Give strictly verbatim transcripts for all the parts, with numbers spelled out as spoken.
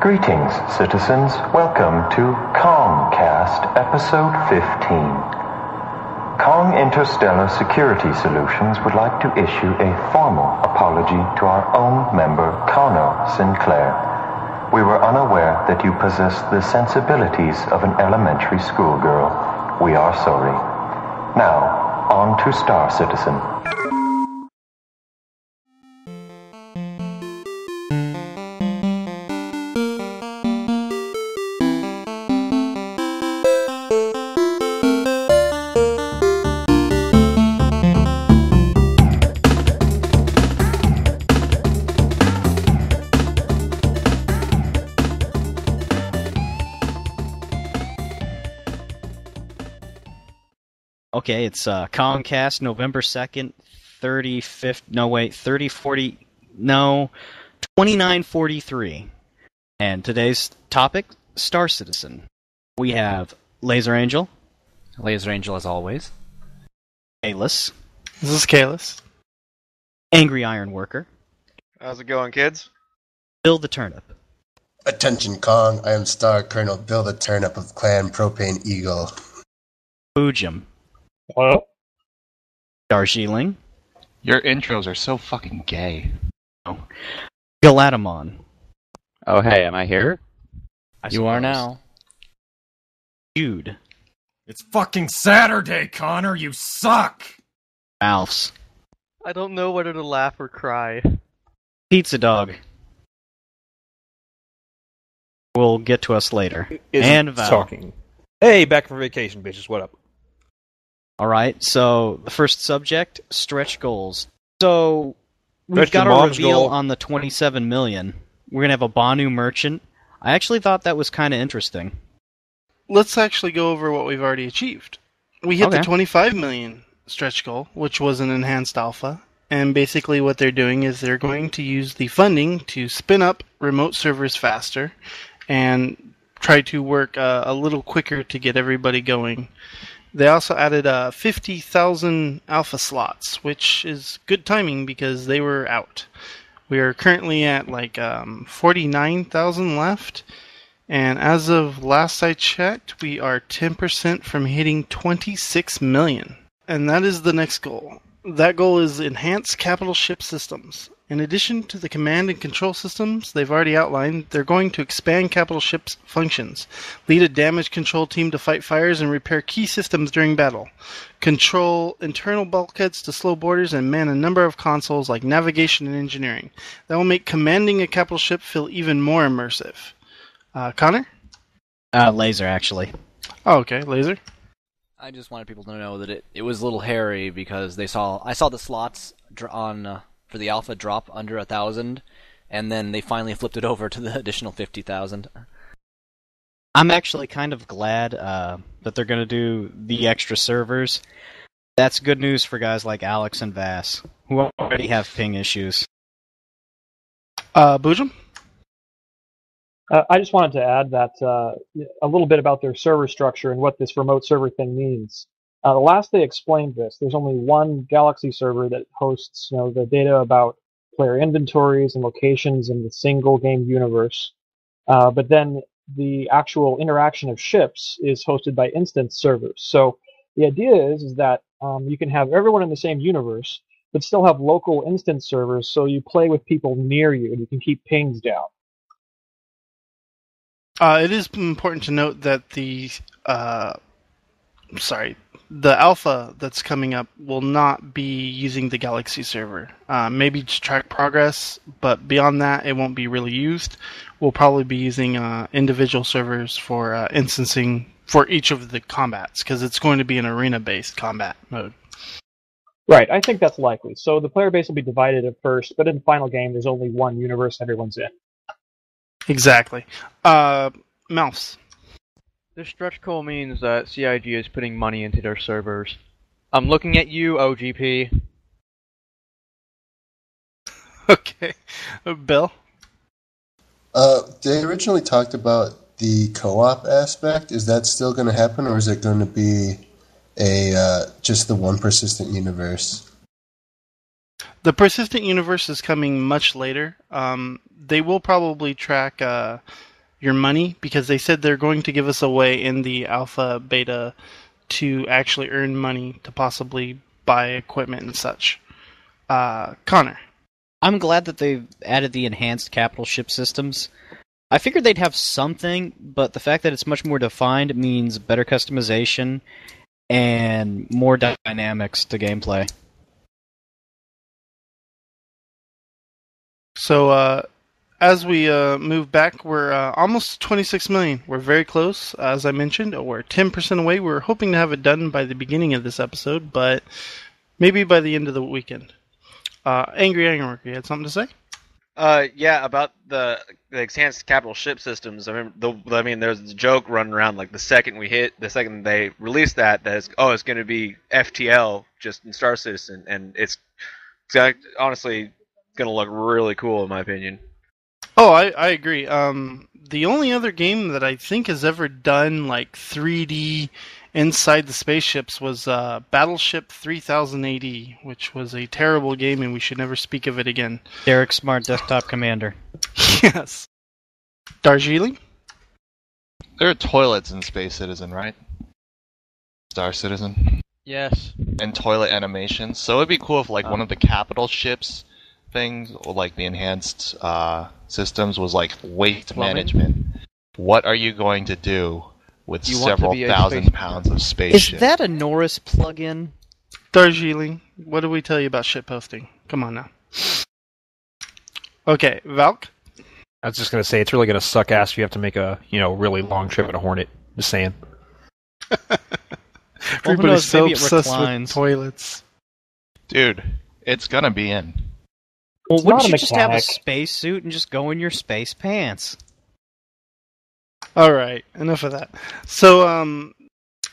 Greetings, citizens. Welcome to Kongcast, Episode fifteen. Kong Interstellar Security Solutions would like to issue a formal apology to our own member, Connor Sinclair. We were unaware that you possess the sensibilities of an elementary schoolgirl. We are sorry. Now, on to Star Citizen. Okay, it's uh, Kongcast, November second, thirty-fifth, no wait, thirty forty, no, twenty-nine forty-three. And today's topic, Star Citizen. We have Laser Angel. Laser Angel as always. Kalos. This is Kalos. Angry Iron Worker. How's it going, kids? Bill the Turnip. Attention, Kong, I am Star Colonel Bill the Turnip of Clan Propane Eagle. Boojum. What? Darjeeling. Your intros are so fucking gay. Oh. Galatamon. Oh, hey, am I here? I you are now. Dude. It's fucking Saturday, Connor, you suck! Alfs. I don't know whether to laugh or cry. Pizza Dog. We'll get to us later. Isn't and Val. Talking. Hey, back from vacation, bitches, what up? Alright, so the first subject, stretch goals. So, we've got our reveal goal. On the twenty-seven million. We're going to have a Banu Merchant. I actually thought that was kind of interesting. Let's actually go over what we've already achieved. We hit okay. the twenty-five million stretch goal, which was an enhanced alpha. And basically what they're doing is they're going to use the funding to spin up remote servers faster and try to work uh, a little quicker to get everybody going. They also added uh, fifty thousand alpha slots, which is good timing because they were out. We are currently at like um, forty-nine thousand left, and as of last I checked, we are ten percent from hitting twenty-six million. And that is the next goal. That goal is enhance capital ship systems. In addition to the command and control systems they've already outlined, they're going to expand capital ships' functions, lead a damage control team to fight fires and repair key systems during battle, control internal bulkheads to slow borders, and man a number of consoles like navigation and engineering. That will make commanding a capital ship feel even more immersive. Uh, Connor? Uh, Laser, actually. Oh, okay, Laser. I just wanted people to know that it, it was a little hairy because they saw I saw the slots on... Uh, for the alpha drop under a thousand, and then they finally flipped it over to the additional fifty thousand. I'm actually kind of glad uh, that they're going to do the extra servers. That's good news for guys like Alex and Vass, who already have ping issues. Uh, Boojum? Uh, I just wanted to add that uh, a little bit about their server structure and what this remote server thing means. Uh, the last they explained this, there's only one Galaxy server that hosts, you know, the data about player inventories and locations in the single game universe. Uh, but then the actual interaction of ships is hosted by instance servers. So the idea is, is that um, you can have everyone in the same universe, but still have local instance servers, so you play with people near you and you can keep pings down. Uh, it is important to note that the... Uh, sorry... The alpha that's coming up will not be using the Galaxy server. Uh, maybe to track progress, but beyond that, it won't be really used. We'll probably be using uh, individual servers for uh, instancing for each of the combats, because it's going to be an arena-based combat mode. Right, I think that's likely. So the player base will be divided at first, but in the final game, there's only one universe everyone's in. Exactly. Uh, Mouse. This stretch goal means that C I G is putting money into their servers. I'm looking at you, O G P. Okay. Bill? Uh, they originally talked about the co-op aspect. Is that still going to happen, or is it going to be a uh, just the one persistent universe? The Persistent Universe is coming much later. Um, they will probably track uh, your money, because they said they're going to give us a way in the alpha beta to actually earn money to possibly buy equipment and such. Uh, Connor. I'm glad that they've added the enhanced capital ship systems. I figured they'd have something, but the fact that it's much more defined means better customization and more dy- dynamics to gameplay. So, uh, as we uh, move back, we're uh, almost twenty-six million. We're very close, as I mentioned. We're ten percent away. We were hoping to have it done by the beginning of this episode, but maybe by the end of the weekend. Uh, Angry Angry, you had something to say? Uh, yeah, about the, the enhanced capital ship systems. I mean, the, I mean, there's a joke running around, like, the second we hit, the second they release that, that it's, oh, it's going to be F T L, just in Star Citizen, and it's, it's honestly going to look really cool, in my opinion. Oh, I, I agree. Um, the only other game that I think has ever done, like, three D inside the spaceships was uh, Battleship three thousand A D, which was a terrible game, and we should never speak of it again. Derek Smart, Desktop Commander. Yes. Darjeeling? There are toilets in Space Citizen, right? Star Citizen? Yes. And toilet animations. So it'd be cool if, like, um, one of the capital ships things, or, like, the enhanced uh, systems was, like, waste plumbing management. What are you going to do with you several thousand pounds of spaceship? Is that a Norris plug-in? Darjeeling, what did we tell you about shitposting? Come on now. Okay, Valk? I was just going to say, it's really going to suck ass if you have to make a, you know, really long trip in a Hornet. Just saying. Everybody's well, knows, so obsessed reclines. With toilets. Dude, it's going to be in. Well, it's wouldn't you mechanic. Just have a spacesuit and just go in your space pants? All right, enough of that. So, um,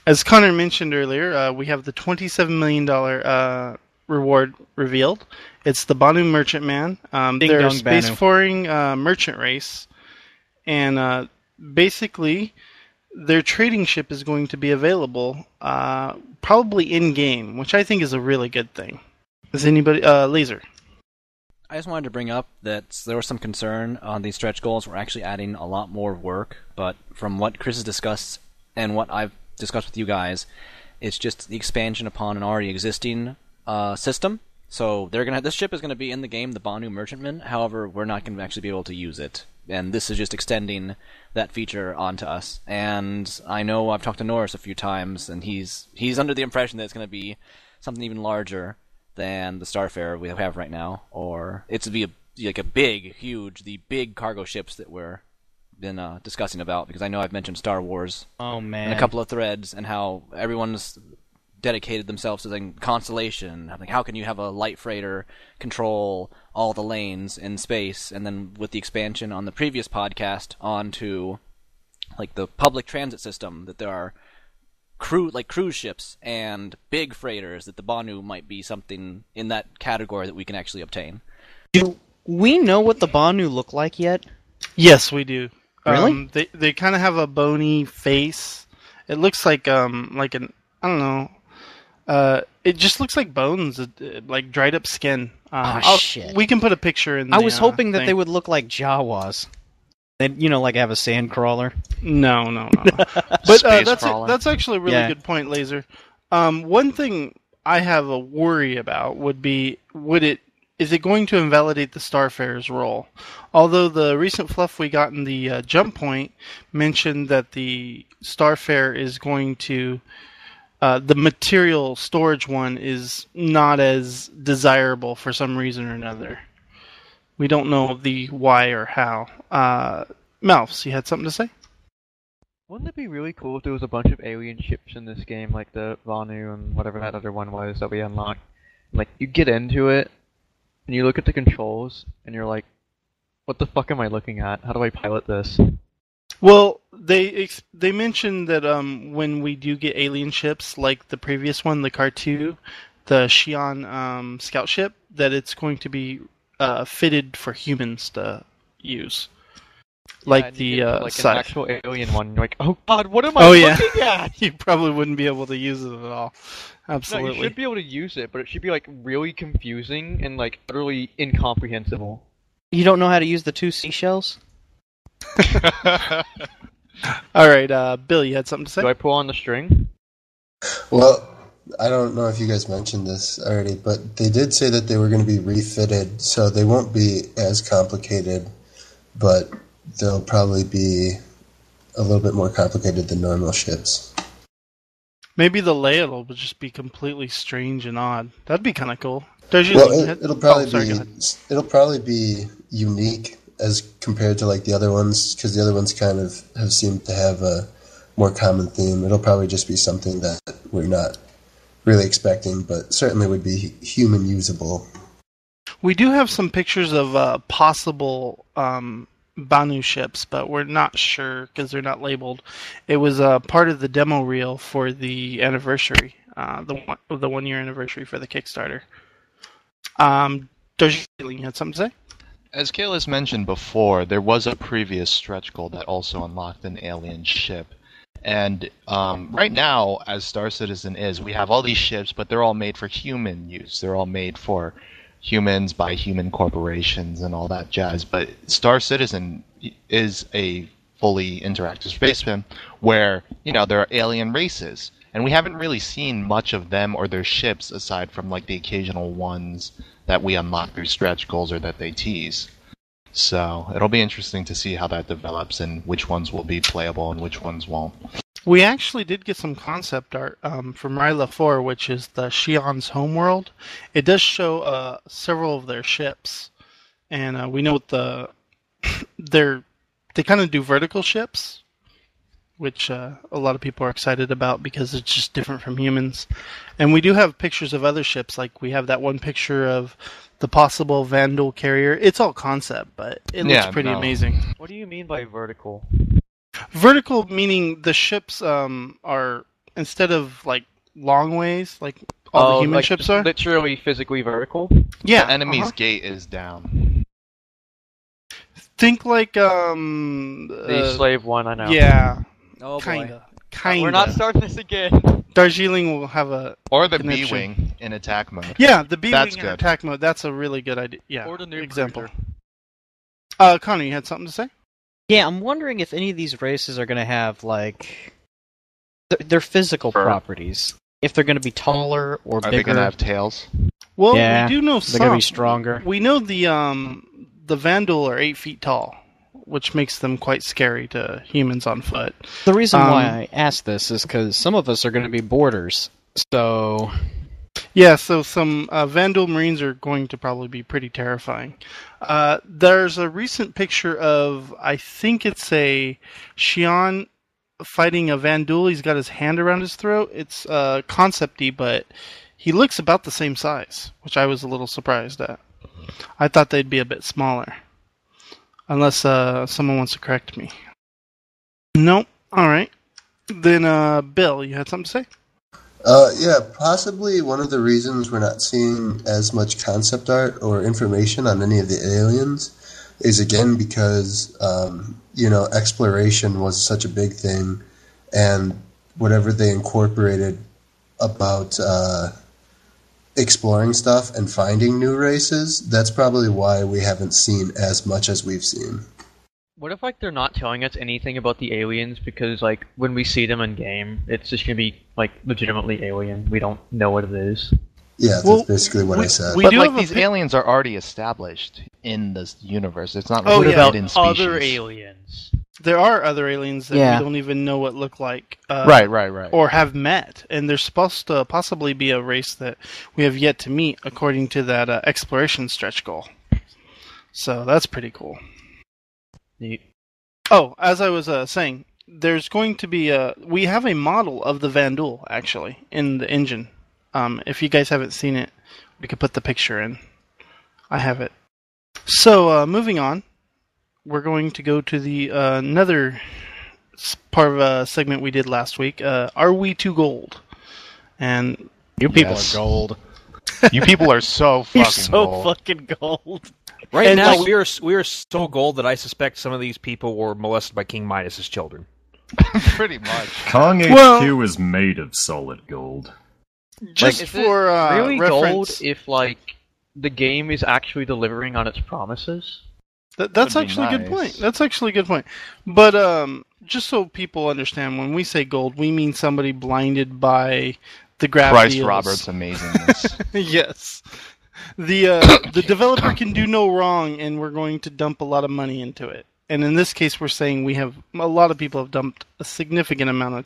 as Connor mentioned earlier, uh, we have the twenty-seven million dollars uh, reward revealed. It's the Banu Merchantman. Um, they're a space-faring uh, merchant race. And uh, basically, their trading ship is going to be available uh, probably in-game, which I think is a really good thing. Is anybody... Uh, Laser. I just wanted to bring up that there was some concern on these stretch goals. We're actually adding a lot more work, but from what Chris has discussed and what I've discussed with you guys, it's just the expansion upon an already existing uh, system. So they're gonna this ship is going to be in the game, the Banu Merchantman. However, we're not going to actually be able to use it. And this is just extending that feature onto us. And I know I've talked to Norris a few times, and he's he's under the impression that it's going to be something even larger than the Starfarer we have right now, or it's to be a, like a big, huge, the big cargo ships that we've been uh, discussing about, because I know I've mentioned Star Wars oh, man. in a couple of threads, and how everyone's dedicated themselves to the Constellation. Like, how can you have a light freighter control all the lanes in space? And then with the expansion on the previous podcast onto like the public transit system, that there are Cru- like cruise ships and big freighters, that the Banu might be something in that category that we can actually obtain. Do we know what the Banu look like yet? Yes, we do. Really? Um, they they kind of have a bony face. It looks like um like an I don't know. Uh, it just looks like bones, uh, like dried up skin. Uh, oh shit! We can put a picture in. I the, was hoping uh, that thing. They would look like Jawas. They'd, you know, like have a sand crawler. No, no, no. But uh, that's a, that's actually a really yeah. good point, Laser. Um, one thing I have a worry about would be, would it is it going to invalidate the Starfarer's role? Although the recent fluff we got in the uh, jump point mentioned that the Starfarer is going to, uh, the material storage one is not as desirable for some reason or another. We don't know the why or how. Uh, Malfs, you had something to say? Wouldn't it be really cool if there was a bunch of alien ships in this game, like the Vanu and whatever that other one was that we unlocked? Like, you get into it, and you look at the controls, and you're like, what the fuck am I looking at? How do I pilot this? Well, they ex- they mentioned that um, when we do get alien ships, like the previous one, the Cartu, the Xi'an um, scout ship, that it's going to be Uh, fitted for humans to use. Like yeah, the uh, like side. An actual alien one. You're like, oh god, what am I oh, looking yeah. at? You probably wouldn't be able to use it at all. Absolutely. No, you should be able to use it, but it should be like really confusing and like utterly incomprehensible. You don't know how to use the two seashells? All right, uh, Bill, you had something to say? Do I pull on the string? Well, I don't know if you guys mentioned this already, but they did say that they were going to be refitted, so they won't be as complicated, but they'll probably be a little bit more complicated than normal ships. Maybe the layout will just be completely strange and odd. That'd be kind of cool. Well, it, it'll probably oh, sorry, be it'll probably be unique as compared to like the other ones, because the other ones kind of have seemed to have a more common theme. It'll probably just be something that we're not really expecting, but certainly would be human usable. We do have some pictures of uh, possible um, Banu ships, but we're not sure because they're not labeled. It was uh, part of the demo reel for the anniversary, uh, the one, the one year anniversary for the Kickstarter. Um, Darjeeling, you had something to say? As Kalos mentioned before, there was a previous stretch goal that also unlocked an alien ship. And um, right now, as Star Citizen is, we have all these ships, but they're all made for human use. They're all made for humans by human corporations and all that jazz. But Star Citizen is a fully interactive space sim where, you know, there are alien races. And we haven't really seen much of them or their ships aside from like the occasional ones that we unlock through stretch goals or that they tease. So it'll be interesting to see how that develops and which ones will be playable and which ones won't. We actually did get some concept art um, from Ryla four, which is the Shion's homeworld. It does show uh, several of their ships, and uh, we know the they're they kind of do vertical ships, which uh, a lot of people are excited about because it's just different from humans. And we do have pictures of other ships, like we have that one picture of the possible Vanduul carrier. It's all concept, but it yeah, looks pretty no. amazing. What do you mean by vertical? Vertical meaning the ships um, are, instead of like long ways, like all oh, the human like ships are. Literally physically vertical? Yeah. The enemy's uh-huh. gate is down. Think like... Um, the uh, slave one, I know. Yeah. Oh kinda, boy. Kinda. We're not starting this again. Darjeeling will have a Or the connection. B-Wing in attack mode. Yeah, the B-Wing in attack mode. That's a really good idea. Yeah, or the new example. Cruiser. Uh, Connor, you had something to say? Yeah, I'm wondering if any of these races are going to have, like, th- their physical Fur. properties. If they're going to be taller or are bigger. Are they going to have tails? Well, yeah, we do know some. They're going to be stronger. We know the, um, the Vanduul are eight feet tall, which makes them quite scary to humans on foot. The reason um, why I asked this is because some of us are going to be boarders, so... Yeah, so some uh, Vanduul Marines are going to probably be pretty terrifying. Uh, there's a recent picture of, I think it's a Shion fighting a Vanduul. He's got his hand around his throat. It's uh, concept-y, but he looks about the same size, which I was a little surprised at. I thought they'd be a bit smaller. Unless uh, someone wants to correct me. Nope. All right. Then, uh, Bill, you had something to say? Uh, yeah, possibly one of the reasons we're not seeing as much concept art or information on any of the aliens is, again, because, um, you know, exploration was such a big thing, and whatever they incorporated about uh, exploring stuff and finding new races, that's probably why we haven't seen as much as we've seen. What if, like, they're not telling us anything about the aliens because, like, when we see them in game, it's just gonna be, like, legitimately alien. We don't know what it is. Yeah, that's well, basically what we, I said. But, like, these p- aliens are already established in this universe. It's not like about in species. Other aliens. There are other aliens that yeah. we don't even know what look like. Uh, right, right, right. Or have met. And they're supposed to possibly be a race that we have yet to meet, according to that uh, exploration stretch goal. So that's pretty cool. Neat. Oh, as I was uh, saying, there's going to be a... We have a model of the Vanduul, actually, in the engine. Um, if you guys haven't seen it, we could put the picture in. I have it. So, uh, moving on. We're going to go to the uh, another part of a segment we did last week. Uh, are we too gold? And you people yes. are gold. You people are so fucking You're so gold. so fucking gold. Right and now, like, we are we are so gold that I suspect some of these people were molested by King Midas's children. Pretty much. Kong well, H Q is made of solid gold. Just like, for uh, really reference, gold if like the game is actually delivering on its promises. Th- that's actually nice. a good point. That's actually a good point. But um, just so people understand, when we say gold, we mean somebody blinded by the graph Chris deals. Roberts' amazingness. Yes. The uh, the developer can do no wrong, and we're going to dump a lot of money into it. And in this case, we're saying we have a lot of people have dumped a significant amount of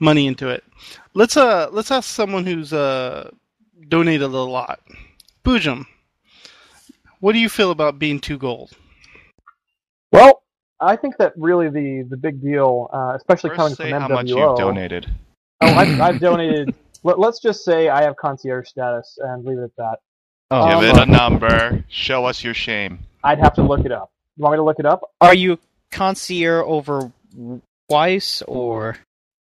money into it. Let's uh let's ask someone who's uh donated a lot. Boojum, what do you feel about being too gold? Well, I think that really the the big deal, uh, especially First coming say from M W O. How much you've donated? Oh, I've, I've donated. Let, let's just say I have concierge status and leave it at that. Oh. Give um, it a number. Show us your shame. I'd have to look it up. You want me to look it up? Are you concierge over twice, or...?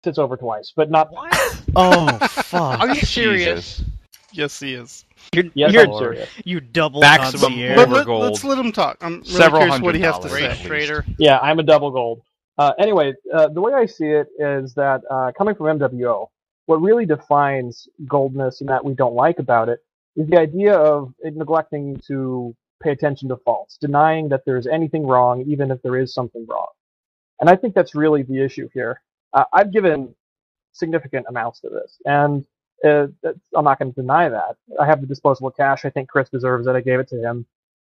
It's over twice, but not... What? Oh, fuck. Are you serious? Jesus. Yes, he is. You're, yes, you're serious. You double Maximum concierge. Over gold. Let, let's let him talk. I'm really Several curious what he has to say. Trader. Yeah, I'm a double gold. Uh, anyway, uh, the way I see it is that, uh, coming from M W O, what really defines goldness and that we don't like about it is the idea of neglecting to pay attention to faults, denying that there's anything wrong, even if there is something wrong. And I think that's really the issue here. Uh, I've given significant amounts to this, and uh, I'm not going to deny that. I have the disposable cash. I think Chris deserves it. I gave it to him.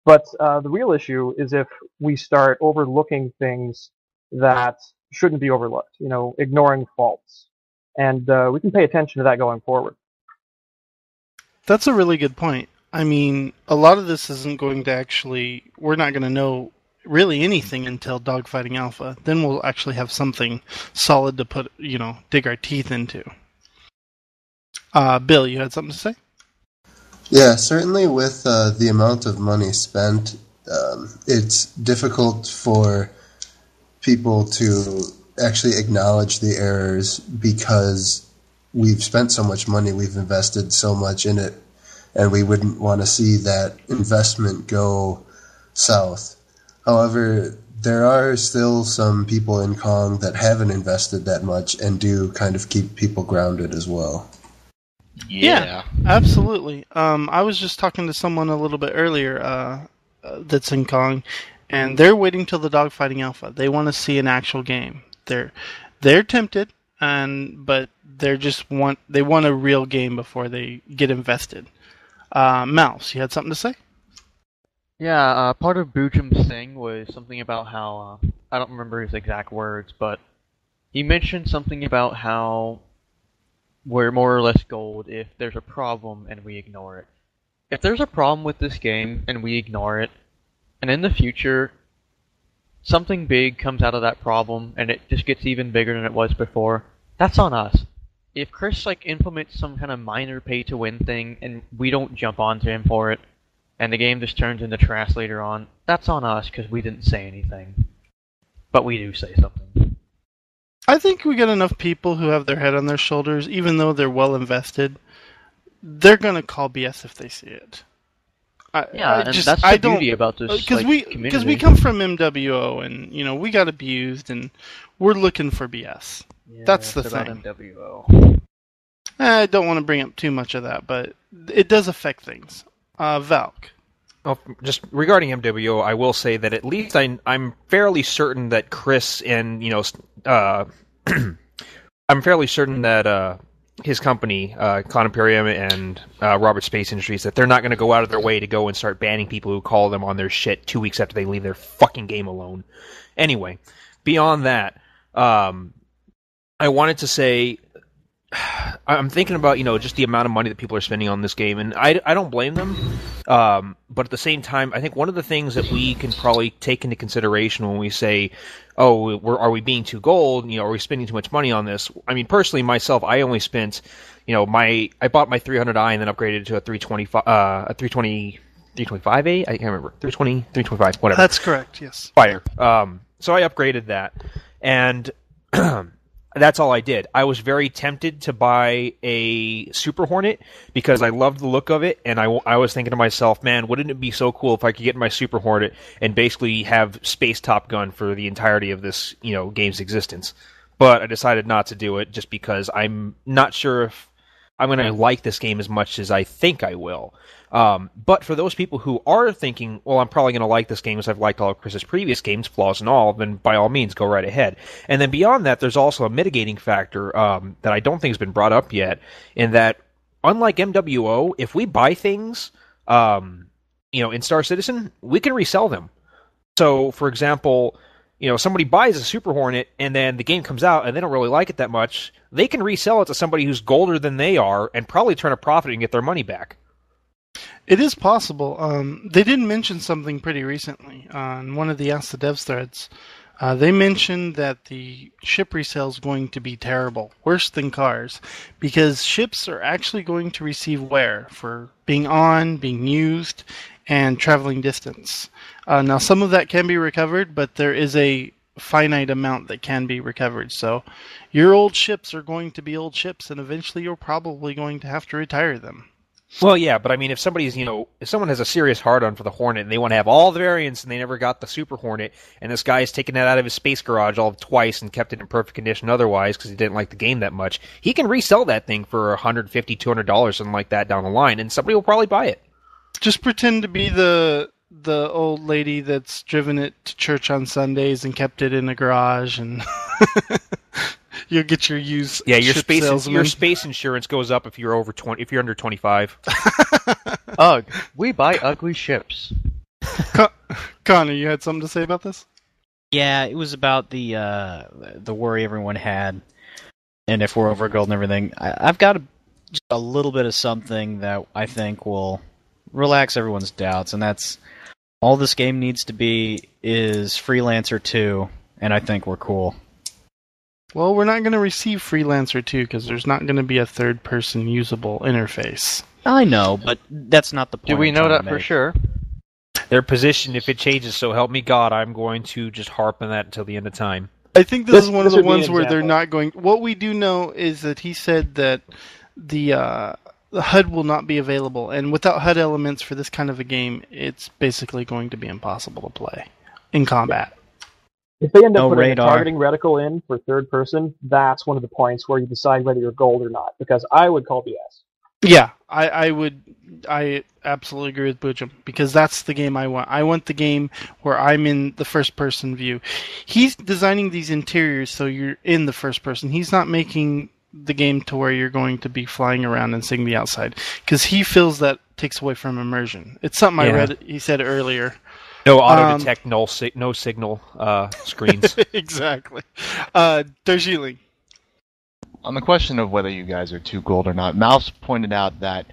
But uh, the real issue is if we start overlooking things that shouldn't be overlooked, you know, ignoring faults. And uh, we can pay attention to that going forward. That's a really good point. I mean, a lot of this isn't going to actually... We're not going to know really anything until Dogfighting Alpha. Then we'll actually have something solid to put, you know, dig our teeth into. Uh, Bill, you had something to say? Yeah, certainly with uh, the amount of money spent, um, it's difficult for people to actually acknowledge the errors because... we've spent so much money, we've invested so much in it, and we wouldn't want to see that investment go south. However, there are still some people in Kong that haven't invested that much and do kind of keep people grounded as well. Yeah, yeah, absolutely. Um, I was just talking to someone a little bit earlier uh, that's in Kong, and they're waiting till the Dogfighting Alpha. They want to see an actual game. They're they're tempted, and but they just want they want a real game before they get invested. Uh, Mouse, you had something to say? Yeah, uh, part of Boojum's thing was something about how uh, I don't remember his exact words, but he mentioned something about how we're more or less gold if there's a problem and we ignore it. If there's a problem with this game and we ignore it, and in the future something big comes out of that problem and it just gets even bigger than it was before, that's on us. If Chris like implements some kind of minor pay-to-win thing and we don't jump onto him for it, and the game just turns into trash later on, that's on us because we didn't say anything. But we do say something. I think we got enough people who have their head on their shoulders, even though they're well invested. They're gonna call B S if they see it. I, yeah, I and just, that's the I beauty about this because like, we because we come from M W O and you know we got abused and we're looking for B S. Yeah, That's the thing. M W O. I don't want to bring up too much of that, but it does affect things. Uh, Valk. Oh, just regarding M W O, I will say that at least I, I'm fairly certain that Chris and, you know, uh, I'm fairly certain that uh, his company, uh, Con Imperium and uh, Robert Space Industries, that they're not going to go out of their way to go and start banning people who call them on their shit two weeks after they leave their fucking game alone. Anyway, beyond that, um... I wanted to say, I'm thinking about, you know, just the amount of money that people are spending on this game, and I, I don't blame them, um, but at the same time, I think one of the things that we can probably take into consideration when we say, oh, we're, are we being too gold, you know, are we spending too much money on this? I mean, personally, myself, I only spent, you know, my, I bought my three hundred i and then upgraded it to a three twenty-five, uh, a three twenty, three twenty-five A? I can't remember. three twenty, three twenty-five, whatever. That's correct, yes. Fire. Um, so I upgraded that, and... that's all I did. I was very tempted to buy a Super Hornet because I loved the look of it, and I, I was thinking to myself, man, wouldn't it be so cool if I could get my Super Hornet and basically have Space Top Gun for the entirety of this, you know, game's existence. But I decided not to do it just because I'm not sure if I'm going to like this game as much as I think I will. Um, but for those people who are thinking, well, I'm probably going to like this game as I've liked all of Chris's previous games, flaws and all, then by all means, go right ahead. And then beyond that, there's also a mitigating factor um, that I don't think has been brought up yet, in that unlike M W O, if we buy things um, you know, in Star Citizen, we can resell them. So, for example, you know, somebody buys a Super Hornet, and then the game comes out, and they don't really like it that much, they can resell it to somebody who's golder than they are and probably turn a profit and get their money back. It is possible. Um, they did mention something pretty recently on one of the Ask the Devs threads. Uh, they mentioned that the ship resale is going to be terrible, worse than cars, because ships are actually going to receive wear for being on, being used, and traveling distance. Uh, now, some of that can be recovered, but there is a finite amount that can be recovered. So your old ships are going to be old ships, and eventually you're probably going to have to retire them. Well, yeah, but I mean, if somebody's, you know, if someone has a serious hard-on for the Hornet and they want to have all the variants and they never got the Super Hornet, and this guy's taken that out of his space garage all twice and kept it in perfect condition otherwise because he didn't like the game that much, he can resell that thing for one hundred fifty dollars, two hundred dollars, something like that down the line, and somebody will probably buy it. Just pretend to be the... the old lady that's driven it to church on Sundays and kept it in a garage, and you'll get your used. Yeah, your space salesman. Your space insurance goes up if you're over twenty. If you're under twenty-five, ugh, we buy ugly ships. Con- Connor, you had something to say about this? Yeah, it was about the uh, the worry everyone had, and if we're over gold and everything. I- I've got a, just a little bit of something that I think will relax everyone's doubts, and that's. All this game needs to be is Freelancer two, and I think we're cool. Well, we're not going to receive Freelancer two because there's not going to be a third-person usable interface. I know, but that's not the point. Do we know that for sure? Their position, if it changes, so help me God, I'm going to just harp on that until the end of time. I think this, this is one this of the ones where they're not going... What we do know is that he said that the... Uh, The H U D will not be available, and without H U D elements for this kind of a game, it's basically going to be impossible to play in combat. If they end up no putting radar. a targeting reticle in for third person, that's one of the points where you decide whether you're gold or not, because I would call B S. Yeah, I, I would. I absolutely agree with Boojum, because that's the game I want. I want the game where I'm in the first-person view. He's designing these interiors so you're in the first person. He's not making... the game to where you're going to be flying around and seeing the outside, because he feels that takes away from immersion. It's something yeah. I read he said earlier. No auto detect, um, no, si- no signal uh, screens. Exactly. Uh, Darjeeling. On the question of whether you guys are too gold or not, Mouse pointed out that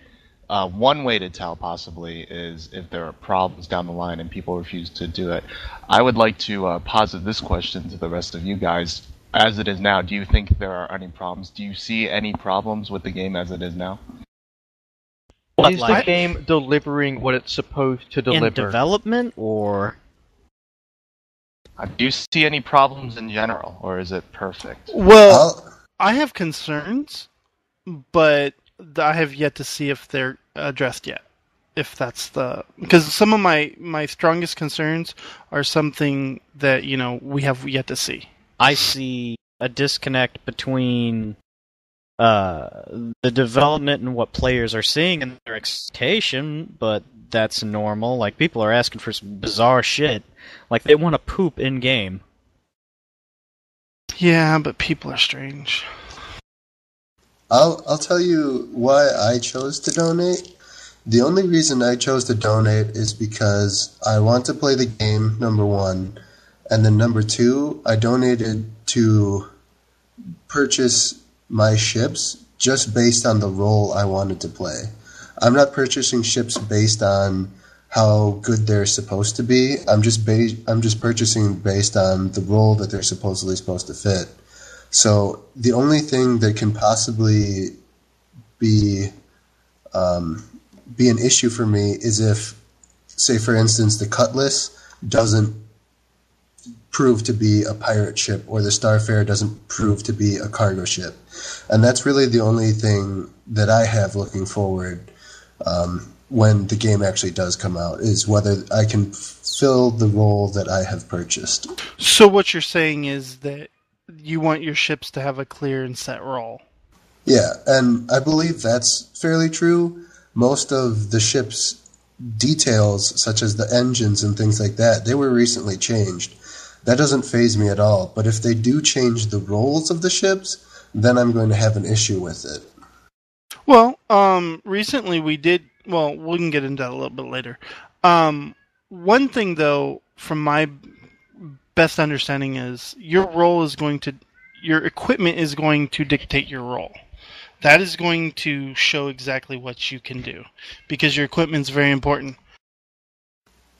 uh, one way to tell possibly is if there are problems down the line and people refuse to do it. I would like to uh, posit this question to the rest of you guys. As it is now, do you think there are any problems? Do you see any problems with the game as it is now? Is the game delivering what it's supposed to deliver? In development, or...? Uh, do you see any problems in general, or is it perfect? Well, I have concerns, but I have yet to see if they're addressed yet. If that's the... Because some of my, my strongest concerns are something that, you know, we have yet to see. I see a disconnect between uh, the development and what players are seeing and their expectation, but that's normal. Like, people are asking for some bizarre shit. Like, they want to poop in-game. Yeah, but people are strange. I'll I'll tell you why I chose to donate. The only reason I chose to donate is because I want to play the game, number one. And then number two, I donated to purchase my ships just based on the role I wanted to play. I'm not purchasing ships based on how good they're supposed to be. I'm just ba- I'm just purchasing based on the role that they're supposedly supposed to fit. So the only thing that can possibly be um, be an issue for me is if, say for instance, the Cutlass doesn't prove to be a pirate ship, or the Starfarer doesn't prove to be a cargo ship. And that's really the only thing that I have looking forward um, when the game actually does come out, is whether I can fill the role that I have purchased. So what you're saying is that you want your ships to have a clear and set role. Yeah, and I believe that's fairly true. Most of the ships' details, such as the engines and things like that, they were recently changed. That doesn't faze me at all, but if they do change the roles of the ships, then I'm going to have an issue with it. Well, um, recently we did... Well, we can get into that a little bit later. Um, one thing, though, from my best understanding is your role is going to... Your equipment is going to dictate your role. That is going to show exactly what you can do, because your equipment's very important.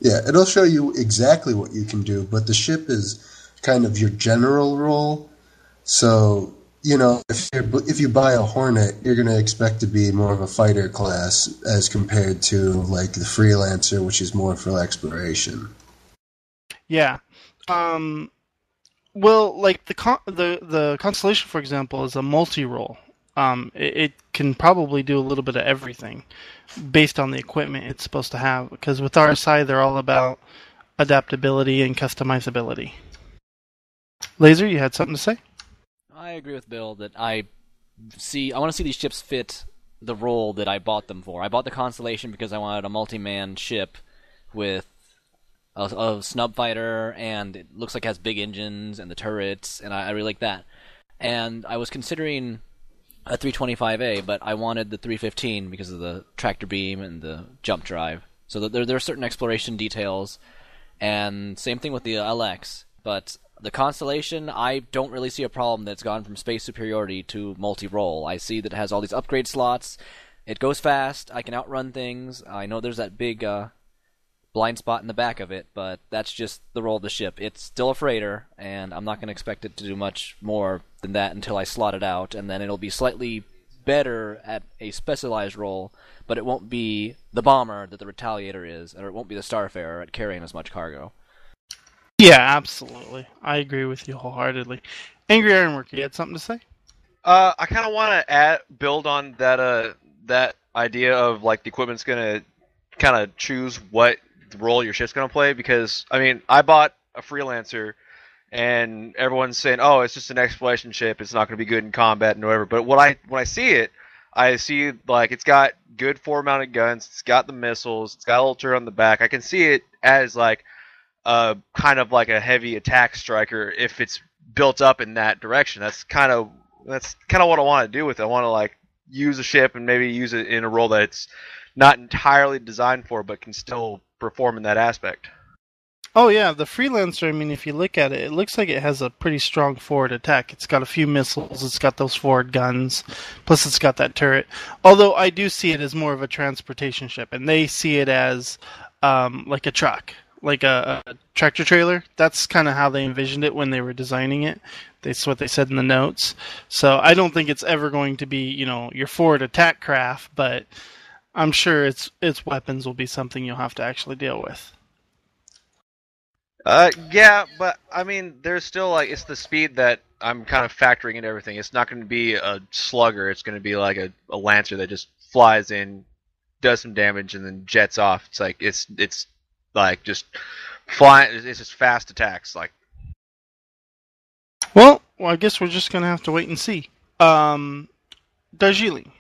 Yeah, it'll show you exactly what you can do, but the ship is kind of your general role. So, you know, if you're, if you buy a Hornet, you're going to expect to be more of a fighter class as compared to, like, the Freelancer, which is more for exploration. Yeah. Um, well, like, the, con- the, the Constellation, for example, is a multi-role. Um, it, it can probably do a little bit of everything based on the equipment it's supposed to have. Because with R S I, they're all about adaptability and customizability. Laser, you had something to say? I agree with Bill that I see. I want to see these ships fit the role that I bought them for. I bought the Constellation because I wanted a multi-man ship with a, a snub fighter, and it looks like it has big engines and the turrets, and I, I really like that. And I was considering a three twenty-five A, but I wanted the three fifteen because of the tractor beam and the jump drive. So there, there are certain exploration details, and same thing with the L X. But the Constellation, I don't really see a problem that's gone from space superiority to multi-role. I see that it has all these upgrade slots. It goes fast. I can outrun things. I know there's that big uh, blind spot in the back of it, but that's just the role of the ship. It's still a freighter, and I'm not going to expect it to do much more than that until I slot it out, and then it'll be slightly better at a specialized role, but it won't be the bomber that the Retaliator is, or it won't be the Starfarer at carrying as much cargo. Yeah, absolutely. I agree with you wholeheartedly. Angry Ironworker, you had something to say? Uh, I kind of want to add, build on that uh, that idea of, like, the equipment's going to kind of choose what role your ship's going to play, because, I mean, I bought a Freelancer, and everyone's saying, oh, it's just an exploration ship, it's not going to be good in combat and whatever, but when I, when I see it, I see, like, it's got good four-mounted guns, it's got the missiles, it's got a little turret on the back. I can see it as, like, Uh, kind of like a heavy attack striker if it's built up in that direction. That's kind of that's kind of what I want to do with it. I want to, like, use a ship and maybe use it in a role that it's not entirely designed for, but can still perform in that aspect. Oh yeah, the Freelancer, I mean, if you look at it, it looks like it has a pretty strong forward attack. It's got a few missiles, it's got those forward guns, plus it's got that turret. Although I do see it as more of a transportation ship, and they see it as um, like a truck. Like a, a tractor trailer. That's kind of how they envisioned it when they were designing it. That's what they said in the notes. So I don't think it's ever going to be, you know, your forward attack craft, but I'm sure its its weapons will be something you'll have to actually deal with. Uh, yeah, but I mean, there's still, like, it's the speed that I'm kind of factoring into everything. It's not going to be a slugger. It's going to be like a, a Lancer that just flies in, does some damage, and then jets off. It's like it's it's. Like, just fly, it's just fast attacks. Like, well, well I guess we're just going to have to wait and see. Um, Darjeeling.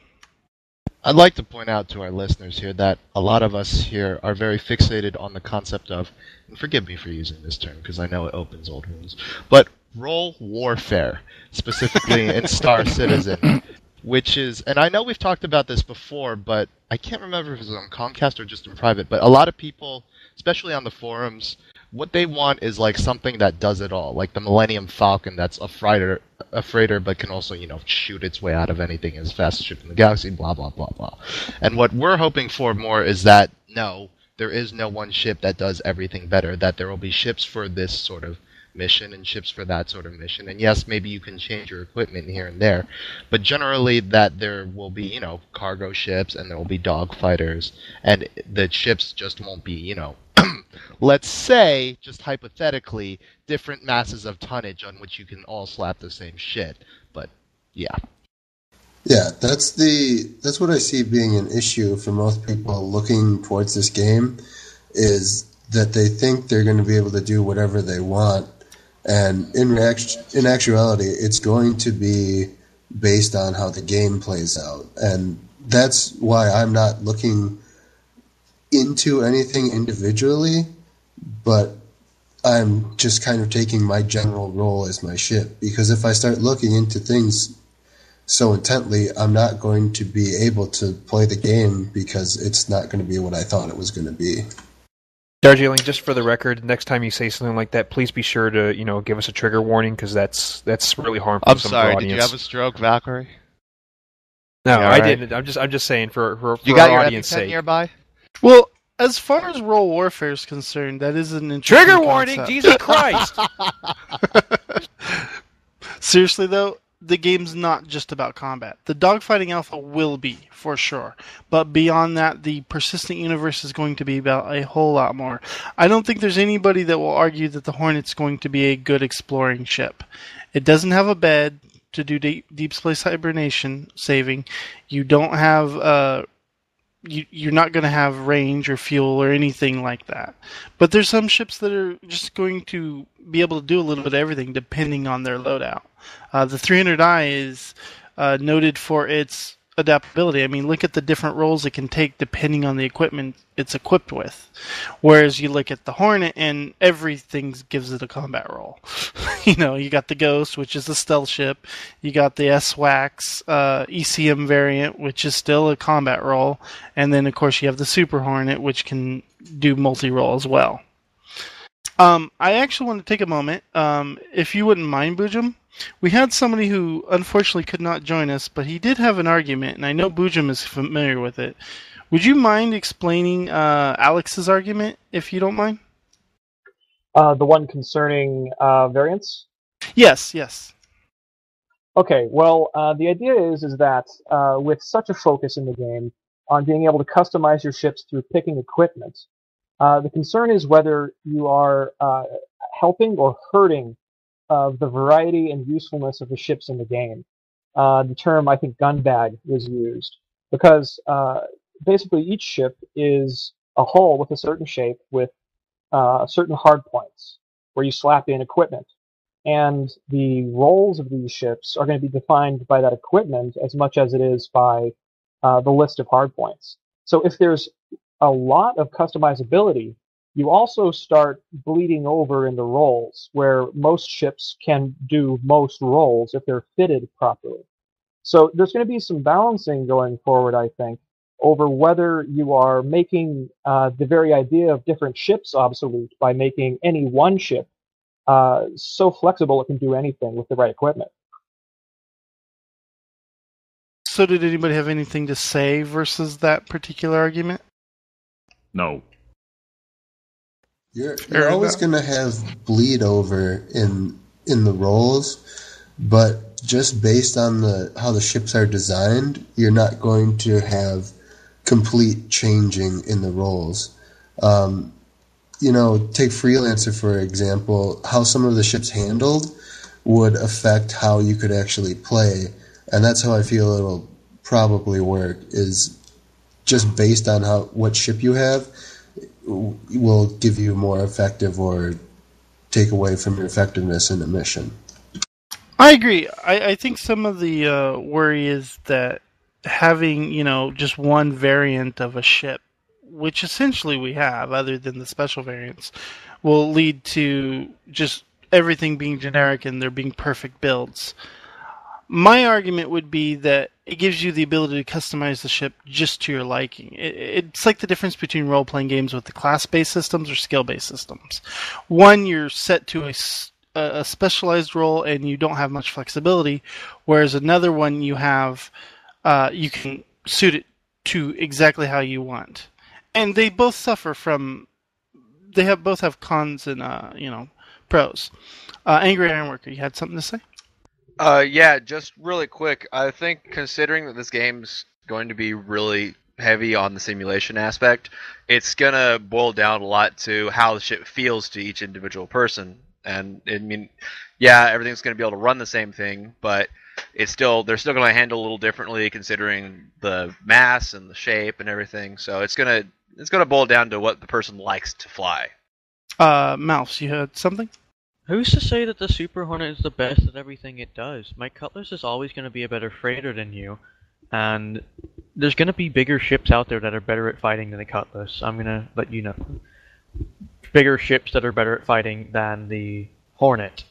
I'd like to point out to our listeners here that a lot of us here are very fixated on the concept of, and forgive me for using this term because I know it opens old wounds, but role warfare, specifically in Star Citizen, which is, and I know we've talked about this before, but I can't remember if it was on Comcast or just in private, but a lot of people, especially on the forums, what they want is, like, something that does it all, like the Millennium Falcon that's a freighter, a freighter, but can also, you know, shoot its way out of anything as fast as ship in the galaxy, blah, blah, blah, blah. And what we're hoping for more is that, no, there is no one ship that does everything better, that there will be ships for this sort of mission and ships for that sort of mission. And yes, maybe you can change your equipment here and there, but generally that there will be, you know, cargo ships and there will be dog fighters, and the ships just won't be, you know, let's say, just hypothetically, different masses of tonnage on which you can all slap the same shit. But, yeah. Yeah, that's the that's what I see being an issue for most people looking towards this game, is that they think they're going to be able to do whatever they want, and in react- in actuality, it's going to be based on how the game plays out. And that's why I'm not looking into anything individually, but I'm just kind of taking my general role as my ship, because if I start looking into things so intently, I'm not going to be able to play the game because it's not going to be what I thought it was going to be. Darjeeling, just for the record, next time you say something like that, please be sure to, you know, give us a trigger warning, because that's that's really harmful. I'm to some sorry. Audience. Did you have a stroke, Valkyrie? No, yeah, I right. didn't. I'm just I'm just saying for for, for you got our your audience sake. Nearby? Well, as far as role warfare is concerned, that is an interesting trigger warning. Concept. Jesus Christ! Seriously though, the game's not just about combat. The Dogfighting Alpha will be, for sure. But beyond that, the Persistent Universe is going to be about a whole lot more. I don't think there's anybody that will argue that the Hornet's going to be a good exploring ship. It doesn't have a bed to do deep, deep space hibernation saving. You don't have... Uh, you, you're not going to have range or fuel or anything like that. But there's some ships that are just going to be able to do a little bit of everything depending on their loadout. Uh, the three hundred i is uh, noted for its adaptability. I mean, look at the different roles it can take depending on the equipment it's equipped with. Whereas you look at the Hornet and everything gives it a combat role. You know, you got the Ghost, which is a stealth ship. You got the S-Wax uh, E C M variant, which is still a combat role. And then, of course, you have the Super Hornet, which can do multi-role as well. Um, I actually want to take a moment, um, if you wouldn't mind, Boojum. We had somebody who unfortunately could not join us, but he did have an argument, and I know Boojum is familiar with it. Would you mind explaining uh, Alex's argument, if you don't mind? Uh, the one concerning uh, variants? Yes, yes. Okay, well, uh, the idea is, is that uh, with such a focus in the game on being able to customize your ships through picking equipment, Uh, the concern is whether you are uh, helping or hurting of uh, the variety and usefulness of the ships in the game. Uh, the term, I think, gunbag was used, because uh, basically each ship is a hull with a certain shape with uh, certain hard points where you slap in equipment. And the roles of these ships are going to be defined by that equipment as much as it is by uh, the list of hard points. So if there's a lot of customizability, you also start bleeding over into roles where most ships can do most roles if they're fitted properly. So there's going to be some balancing going forward, I think, over whether you are making uh, the very idea of different ships obsolete by making any one ship uh, so flexible it can do anything with the right equipment. So did anybody have anything to say versus that particular argument? No. You're, you're always going to have bleed over in in the roles, but just based on the how the ships are designed, you're not going to have complete changing in the roles. Um, you know, take Freelancer, for example. How some of the ships handled would affect how you could actually play, and that's how I feel it'll probably work, is just based on how what ship you have will give you more effective or take away from your effectiveness in a mission. I agree. I, I think some of the uh, worry is that having, you know, just one variant of a ship, which essentially we have, other than the special variants, will lead to just everything being generic and there being perfect builds. My argument would be that it gives you the ability to customize the ship just to your liking. It, it's like the difference between role-playing games with the class-based systems or skill-based systems. One, you're set to a, a specialized role and you don't have much flexibility, whereas another one you have, uh, you can suit it to exactly how you want. And they both suffer from, they have both have cons and uh, you know, pros. Uh, Angry Ironworker, you had something to say? Uh, yeah, just really quick. I think considering that this game's going to be really heavy on the simulation aspect, it's going to boil down a lot to how the ship feels to each individual person. And I mean, yeah, everything's going to be able to run the same thing, but it's still they're still going to handle it a little differently considering the mass and the shape and everything. So it's going to it's going to boil down to what the person likes to fly. Uh, Mouse, you heard something? Who's to say that the Super Hornet is the best at everything it does? My Cutlass is always going to be a better freighter than you, and there's going to be bigger ships out there that are better at fighting than the Cutlass. I'm going to let you know. Bigger ships that are better at fighting than the Hornet.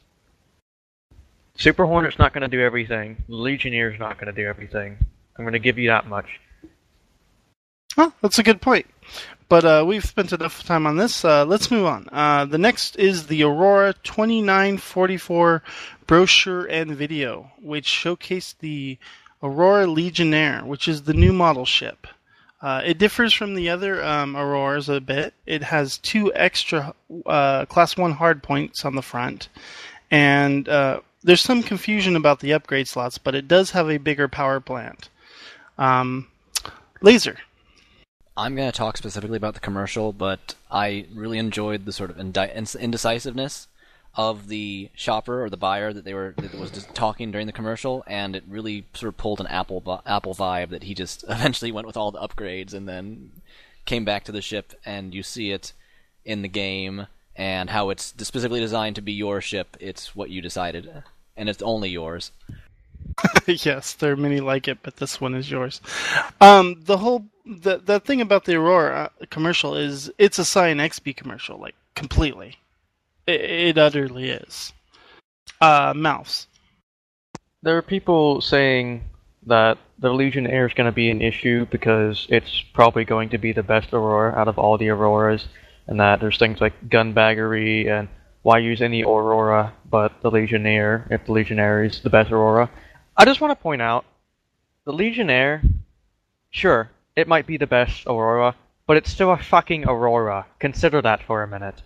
Super Hornet's not going to do everything. Legionnaires not going to do everything. I'm going to give you that much. Well, that's a good point. But uh, we've spent enough time on this. Uh, let's move on. Uh, the next is the Aurora twenty-nine forty-four brochure and video, which showcased the Aurora Legionnaire, which is the new model ship. Uh, it differs from the other um, Auroras a bit. It has two extra uh, Class one hard points on the front. And uh, there's some confusion about the upgrade slots, but it does have a bigger power plant. Um, laser. I'm going to talk specifically about the commercial, but I really enjoyed the sort of indi- indecisiveness of the shopper or the buyer that they were that was just talking during the commercial, and it really sort of pulled an Apple Apple vibe that he just eventually went with all the upgrades and then came back to the ship, and you see it in the game and how it's specifically designed to be your ship. It's what you decided, and it's only yours. Yes, there are many like it, but this one is yours. Um, the whole the the thing about the Aurora commercial is it's a Cyan X P commercial, like completely. It, it utterly is. Uh, Mouse. There are people saying that the Legionnaire is going to be an issue because it's probably going to be the best Aurora out of all the Auroras, and that there's things like gunbaggery and why use any Aurora but the Legionnaire if the Legionnaire is the best Aurora. I just want to point out, the Legionnaire, sure, it might be the best Aurora, but it's still a fucking Aurora. Consider that for a minute.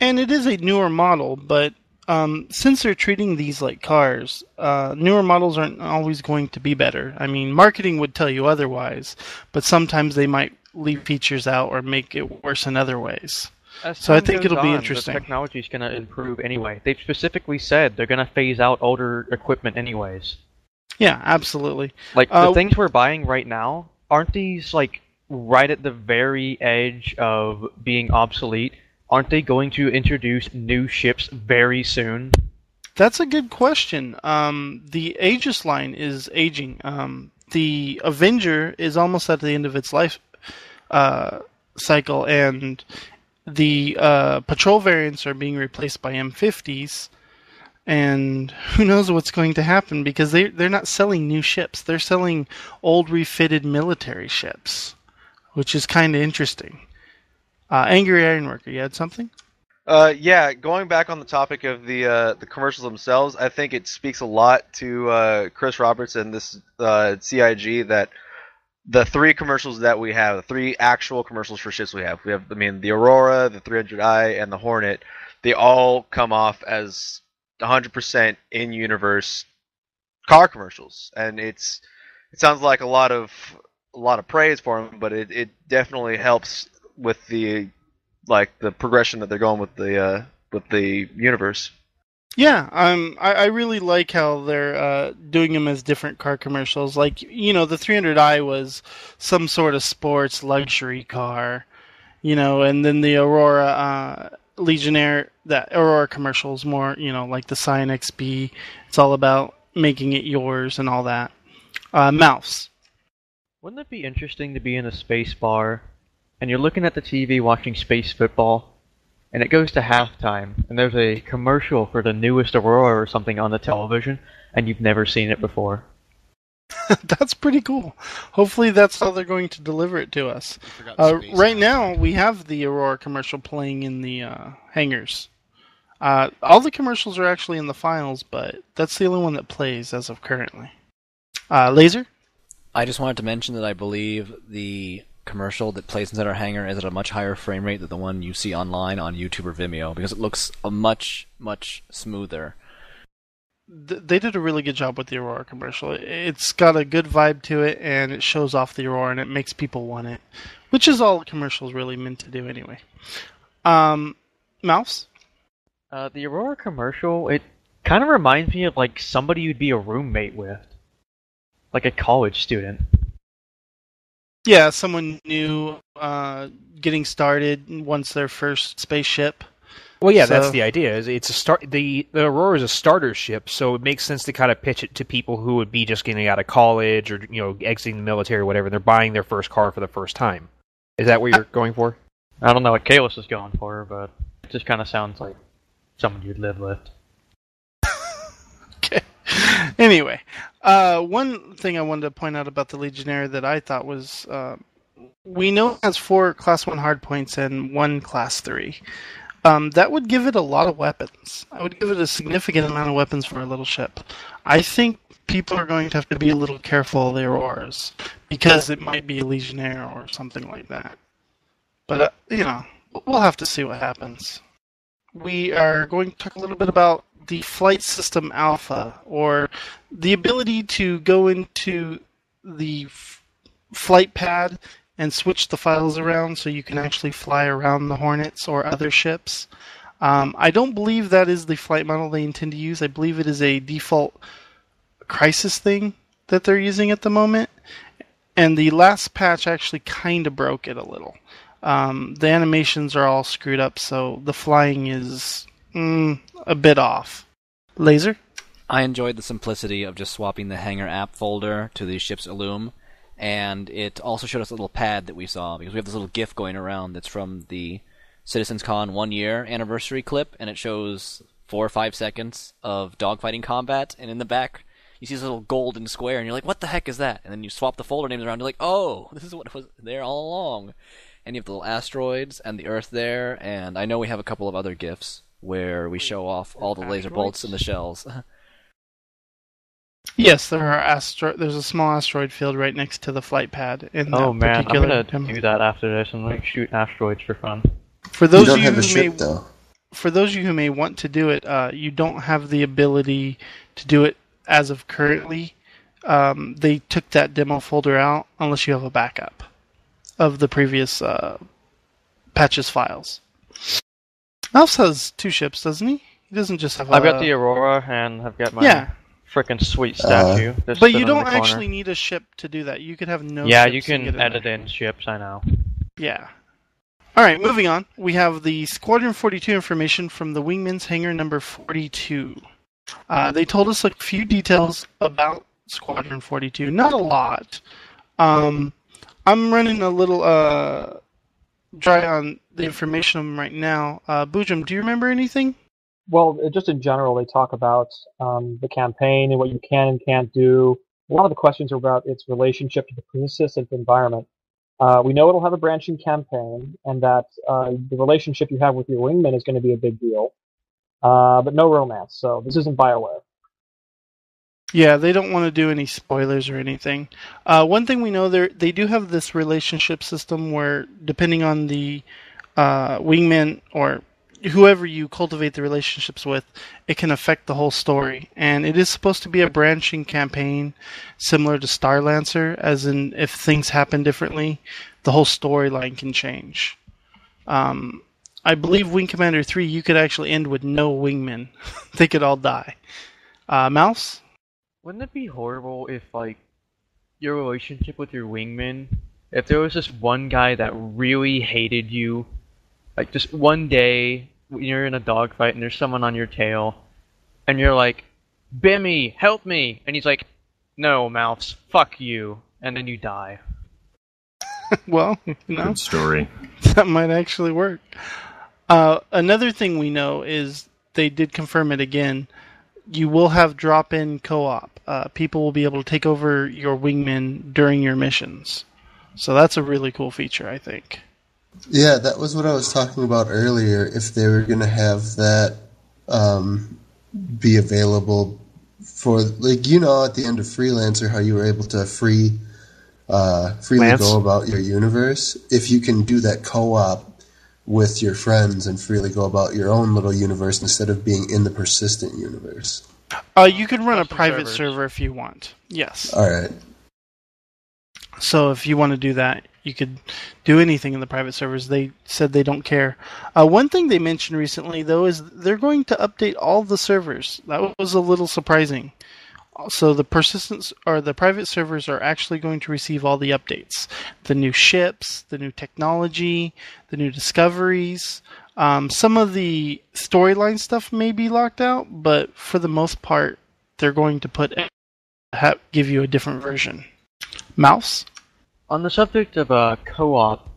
And it is a newer model, but um, since they're treating these like cars, uh, newer models aren't always going to be better. I mean, marketing would tell you otherwise, but sometimes they might leave features out or make it worse in other ways. So I think it'll on, be interesting. The technology's going to improve anyway. They've specifically said they're going to phase out older equipment anyways. Yeah, absolutely. Like, uh, the things we're buying right now, aren't these, like, right at the very edge of being obsolete? Aren't they going to introduce new ships very soon? That's a good question. Um, the Aegis line is aging. Um, the Avenger is almost at the end of its life uh, cycle, and the uh, patrol variants are being replaced by M fifties. And who knows what's going to happen, because they, they're not selling new ships. They're selling old, refitted military ships, which is kind of interesting. Uh, Angry Ironworker, you had something? Uh, yeah, going back on the topic of the uh, the commercials themselves, I think it speaks a lot to uh, Chris Roberts and this uh, C I G that the three commercials that we have, the three actual commercials for ships we have, we have, I mean, the Aurora, the three hundred i, and the Hornet, they all come off as one hundred percent in-universe car commercials, and it's it sounds like a lot of a lot of praise for them, but it, it definitely helps with the like the progression that they're going with the uh, with the universe. Yeah, um, I, I really like how they're uh, doing them as different car commercials. Like, you know, the three hundred i was some sort of sports luxury car, you know, and then the Aurora. Uh, Legionnaire, that Aurora commercials, more, you know, like the Cyan X P. It's all about making it yours and all that. Uh, Mouse. Wouldn't it be interesting to be in a space bar and you're looking at the T V watching space football and it goes to halftime and there's a commercial for the newest Aurora or something on the television and you've never seen it before? That's pretty cool. Hopefully that's how they're going to deliver it to us. Uh, right now, we have the Aurora commercial playing in the uh, hangars. Uh, all the commercials are actually in the files, but that's the only one that plays as of currently. Uh, Laser? I just wanted to mention that I believe the commercial that plays inside our hangar is at a much higher frame rate than the one you see online on YouTube or Vimeo, because it looks a much, much smoother. th- they did a really good job with the Aurora commercial. It's got a good vibe to it, and it shows off the Aurora, and it makes people want it, which is all commercials really meant to do anyway. Um, Mouse? Uh, the Aurora commercial, it kind of reminds me of, like, somebody you'd be a roommate with. Like a college student. Yeah, someone new, uh, getting started once their first spaceship. Well, yeah, so, that's the idea. It's a start. The, the Aurora is a starter ship, so it makes sense to kind of pitch it to people who would be just getting out of college or, you know, exiting the military or whatever. They're buying their first car for the first time. Is that what you're I, going for? I don't know what Kalos is going for, but it just kind of sounds like someone you'd live with. Okay. Anyway, uh, one thing I wanted to point out about the Legionnaire that I thought was, uh, we know it has four Class one hardpoints and one Class three. Um, that would give it a lot of weapons. I would give it a significant amount of weapons for a little ship. I think people are going to have to be a little careful of their Auroras, because it might be a Legionnaire or something like that. But, uh, you know, we'll have to see what happens. We are going to talk a little bit about the Flight System Alpha, or the ability to go into the f- flight pad and switch the files around so you can actually fly around the Hornets or other ships. Um, I don't believe that is the flight model they intend to use. I believe it is a default Crisis thing that they're using at the moment. And the last patch actually kind of broke it a little. Um, the animations are all screwed up, so the flying is mm, a bit off. Laser? I enjoyed the simplicity of just swapping the Hangar app folder to the ship's Illum. And it also showed us a little pad that we saw, because we have this little GIF going around that's from the Citizens Con one-year anniversary clip, and it shows four or five seconds of dogfighting combat, and in the back you see this little golden square, and you're like, what the heck is that? And then you swap the folder names around, and you're like, oh, this is what was there all along. And you have the little asteroids and the Earth there, and I know we have a couple of other GIFs where we show off all the laser bolts and the shells. Yes, there are astro- there's a small asteroid field right next to the flight pad. In oh man, I'm going to demo. do that after this and like shoot asteroids for fun. For those you don't of you have who the ship, may, though. For those of you who may want to do it, uh, you don't have the ability to do it as of currently. Um, they took that demo folder out unless you have a backup of the previous uh, patches files. Alf has two ships, doesn't he? He doesn't just have I've a... I've got the Aurora and I've got my... Yeah. Freaking sweet statue. Uh, but you don't actually need a ship to do that. You could have no ships. Yeah, you can edit in ships, I know. Yeah. Alright, moving on. We have the Squadron forty-two information from the Wingman's Hangar number forty-two. Uh, they told us a few details about Squadron forty-two. Not a lot. Um, I'm running a little uh, dry on the information right now. Uh, Boojum, do you remember anything? Well, just in general, they talk about um, the campaign and what you can and can't do. A lot of the questions are about its relationship to the persistent environment. Uh, we know it'll have a branching campaign, and that uh, the relationship you have with your wingman is going to be a big deal. Uh, but no romance, so this isn't BioWare. Yeah, they don't want to do any spoilers or anything. Uh, one thing we know, they do have this relationship system where, depending on the uh, wingman or whoever you cultivate the relationships with, it can affect the whole story. And it is supposed to be a branching campaign similar to Starlancer, as in if things happen differently, the whole storyline can change. Um, I believe Wing Commander three, you could actually end with no wingmen. They could all die. Uh, Mouse? Wouldn't it be horrible if, like, your relationship with your wingmen, if there was this one guy that really hated you, like, just one day, you're in a dogfight and there's someone on your tail, and you're like, Bimmy, help me! And he's like, no, Mouse, fuck you. And then you die. Well, you know, good story. That might actually work. Uh, another thing we know is, they did confirm it again, you will have drop-in co-op. Uh, people will be able to take over your wingmen during your missions. So that's a really cool feature, I think. Yeah, that was what I was talking about earlier. If they were going to have that um, be available for, like, you know, at the end of Freelancer, how you were able to free, uh, freely Lance. go about your universe. If you can do that co-op with your friends and freely go about your own little universe instead of being in the persistent universe. Uh, you can run a private servers. server if you want. Yes. All right. So if you want to do that, you could do anything in the private servers. They said they don't care. Uh, one thing they mentioned recently, though, is they're going to update all the servers. That was a little surprising. So the persistence or the private servers are actually going to receive all the updates, the new ships, the new technology, the new discoveries. Um, some of the storyline stuff may be locked out, but for the most part, they're going to put have, give you a different version. Mouse? On the subject of uh, co-op,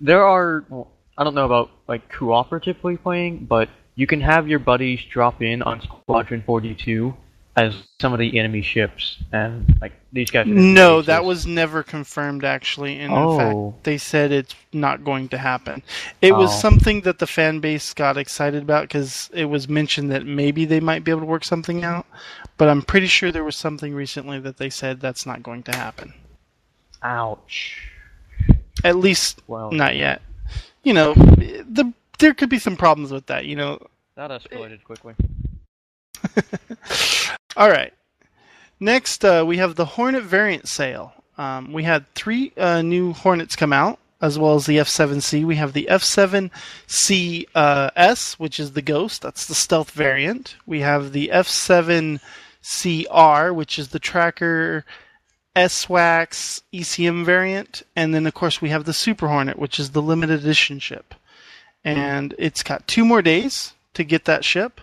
there are well, I don't know about like cooperatively playing, but you can have your buddies drop in on Squadron forty-two. As some of the enemy ships, and like these guys. No, places. That was never confirmed actually, and oh. in fact, they said it's not going to happen. It oh. was something that the fan base got excited about because it was mentioned that maybe they might be able to work something out, but I'm pretty sure there was something recently that they said that's not going to happen. Ouch. At least well, not yet. You know, the there could be some problems with that, you know. That escalated it, quickly. All right. Next, uh, we have the Hornet variant sale. Um, we had three uh, new Hornets come out, as well as the F seven C. We have the F seven C S, uh, which is the Ghost. That's the stealth variant. We have the F seven C R, which is the Tracker, S-Wax, E C M variant. And then, of course, we have the Super Hornet, which is the limited edition ship. And it's got two more days to get that ship.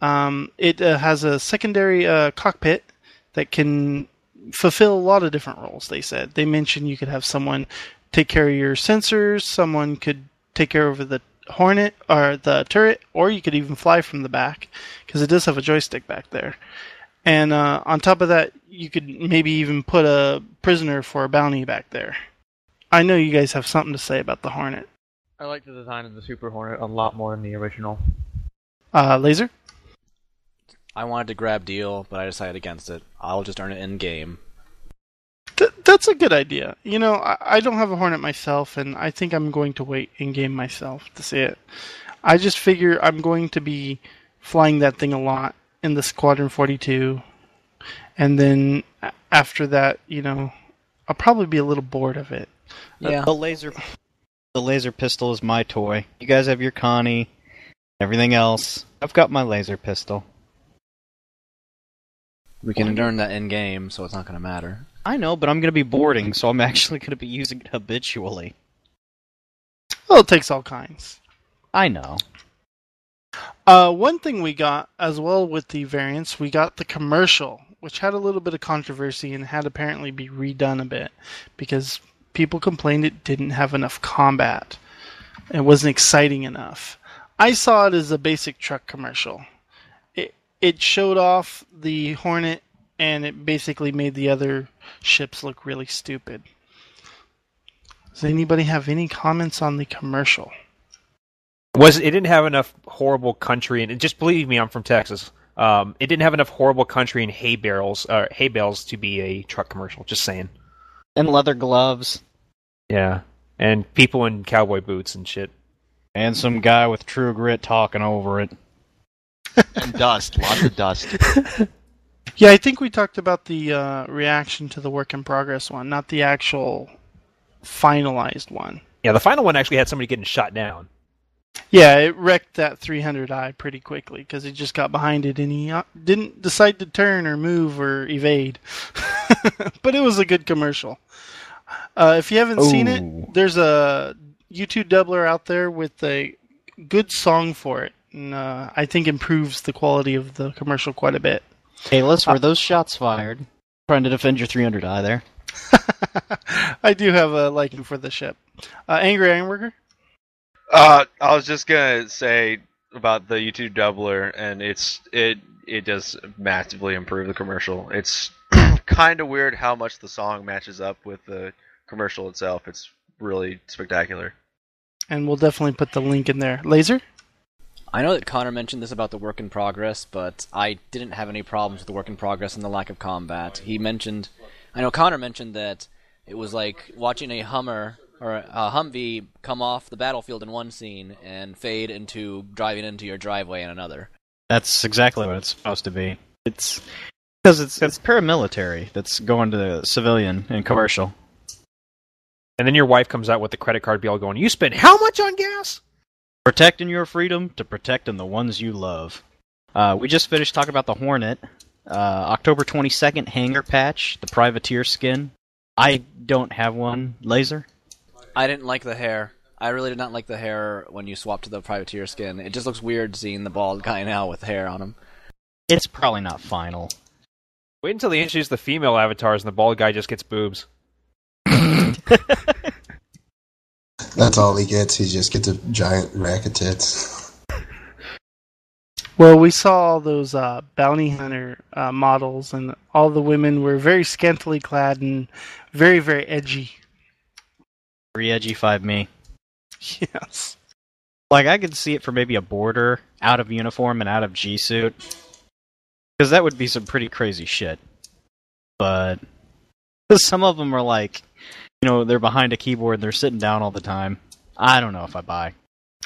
Um, it uh, has a secondary uh, cockpit that can fulfill a lot of different roles, they said. They mentioned you could have someone take care of your sensors, someone could take care of the Hornet or the turret, or you could even fly from the back because it does have a joystick back there. And uh, on top of that, you could maybe even put a prisoner for a bounty back there. I know you guys have something to say about the Hornet. I like the design of the Super Hornet a lot more than the original. Uh, Laser? I wanted to grab deal, but I decided against it. I'll just earn it in-game. Th- that's a good idea. You know, I-, I don't have a Hornet myself, and I think I'm going to wait in-game myself to see it. I just figure I'm going to be flying that thing a lot in the Squadron forty-two, and then after that, you know, I'll probably be a little bored of it. Yeah. Uh, the laser, the laser pistol is my toy. You guys have your Connie, everything else. I've got my laser pistol. We can earn that in-game, so it's not going to matter. I know, but I'm going to be boarding, so I'm actually going to be using it habitually. Well, it takes all kinds. I know. Uh, one thing we got, as well with the variants, we got the commercial, which had a little bit of controversy and had apparently be redone a bit, because people complained it didn't have enough combat. It wasn't exciting enough. I saw it as a basic truck commercial. It showed off the Hornet, and it basically made the other ships look really stupid. Does anybody have any comments on the commercial? Was it didn't have enough horrible country, and just believe me, I'm from Texas. Um, it didn't have enough horrible country and hay barrels, uh, hay bales to be a truck commercial. Just saying. And leather gloves. Yeah, and people in cowboy boots and shit. And some guy with True Grit talking over it. And dust, lots of dust. Yeah, I think we talked about the uh, reaction to the work in progress one, not the actual finalized one. Yeah, the final one actually had somebody getting shot down. Yeah, it wrecked that three hundred i pretty quickly because he just got behind it and he didn't decide to turn or move or evade. But it was a good commercial. Uh, if you haven't Ooh. seen it, there's a YouTube doubler out there with a good song for it. And, uh, I think improves the quality of the commercial quite a bit. Kalos, were uh, those shots fired? Trying to defend your three hundred i there. I do have a liking for the ship. Uh, Angry Ironworker? Uh, I was just going to say about the YouTube doubler, and it's it it does massively improve the commercial. It's kind of weird how much the song matches up with the commercial itself. It's really spectacular. And we'll definitely put the link in there. Laser? I know that Connor mentioned this about the work in progress, but I didn't have any problems with the work in progress and the lack of combat. He mentioned, I know Connor mentioned that it was like watching a Hummer or a Humvee come off the battlefield in one scene and fade into driving into your driveway in another. That's exactly what it's supposed to be. It's because it's it's paramilitary that's going to civilian and commercial. And then your wife comes out with the credit card bill going, "You spent how much on gas?" Protecting your freedom to protecting the ones you love. Uh, we just finished talking about the Hornet. Uh, October twenty-second, hangar patch, the Privateer skin. I don't have one. Laser? I didn't like the hair. I really did not like the hair when you swapped to the Privateer skin. It just looks weird seeing the bald guy now with hair on him. It's probably not final. Wait until they introduce the female avatars and the bald guy just gets boobs. That's all he gets. He just gets a giant rack of tits. Well, we saw all those uh, bounty hunter uh, models, and all the women were very scantily clad and very, very edgy. Very edgy, five me. Yes. Like, I could see it for maybe a border, out of uniform and out of G-suit. Because that would be some pretty crazy shit. But some of them are like, you know, they're behind a keyboard and they're sitting down all the time. I don't know if I buy.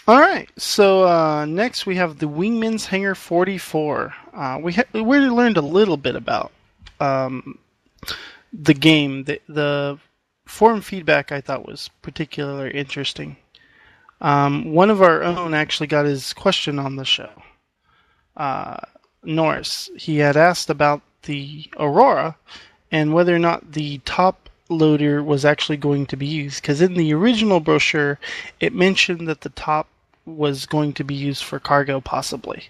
Alright, so uh, next we have the Wingman's Hangar forty-four. Uh, we ha- we already learned a little bit about um, the game. The, the forum feedback I thought was particularly interesting. Um, one of our own actually got his question on the show. Uh, Norris, he had asked about the Aurora and whether or not the top loader was actually going to be used. Because in the original brochure, it mentioned that the top was going to be used for cargo, possibly.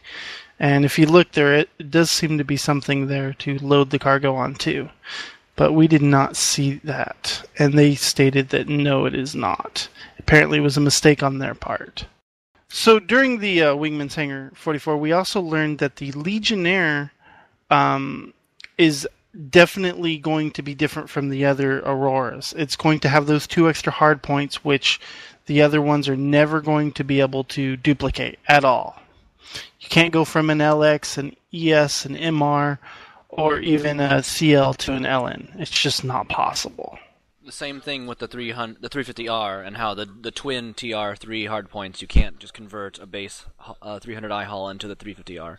And if you look there, it, it does seem to be something there to load the cargo onto. But we did not see that. And they stated that no, it is not. Apparently, it was a mistake on their part. So during the uh, Wingman's Hangar forty-four, we also learned that the Legionnaire um, is definitely going to be different from the other Auroras. It's going to have those two extra hard points, which the other ones are never going to be able to duplicate at all. You can't go from an L X, an E S, an M R, or even a C L to an L N. It's just not possible. The same thing with the three hundred, the three fifty R, and how the the twin T R three hard points, you can't just convert a base uh, three hundred i hull into the three fifty R.